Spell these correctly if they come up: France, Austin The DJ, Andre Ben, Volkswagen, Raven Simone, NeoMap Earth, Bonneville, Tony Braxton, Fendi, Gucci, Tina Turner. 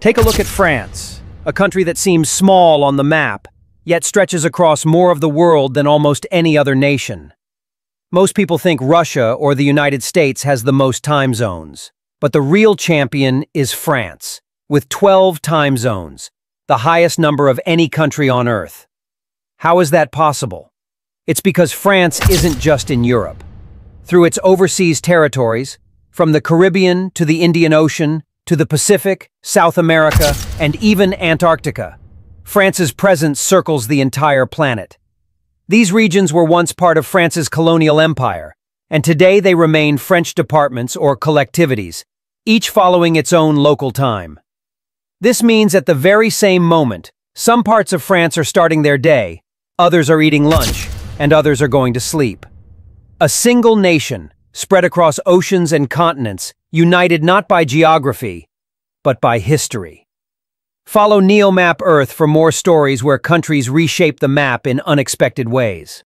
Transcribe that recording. Take a look at France, a country that seems small on the map, yet stretches across more of the world than almost any other nation. Most people think Russia or the United States has the most time zones, but the real champion is France, with 12 time zones, the highest number of any country on Earth. How is that possible? It's because France isn't just in Europe. Through its overseas territories, from the Caribbean to the Indian Ocean, to the Pacific, South America, and even Antarctica, France's presence circles the entire planet. These regions were once part of France's colonial empire, and today they remain French departments or collectivities, each following its own local time. This means at the very same moment, some parts of France are starting their day, others are eating lunch, and others are going to sleep. A single nation, spread across oceans and continents, united not by geography, but by history. Follow NeoMap Earth for more stories where countries reshape the map in unexpected ways.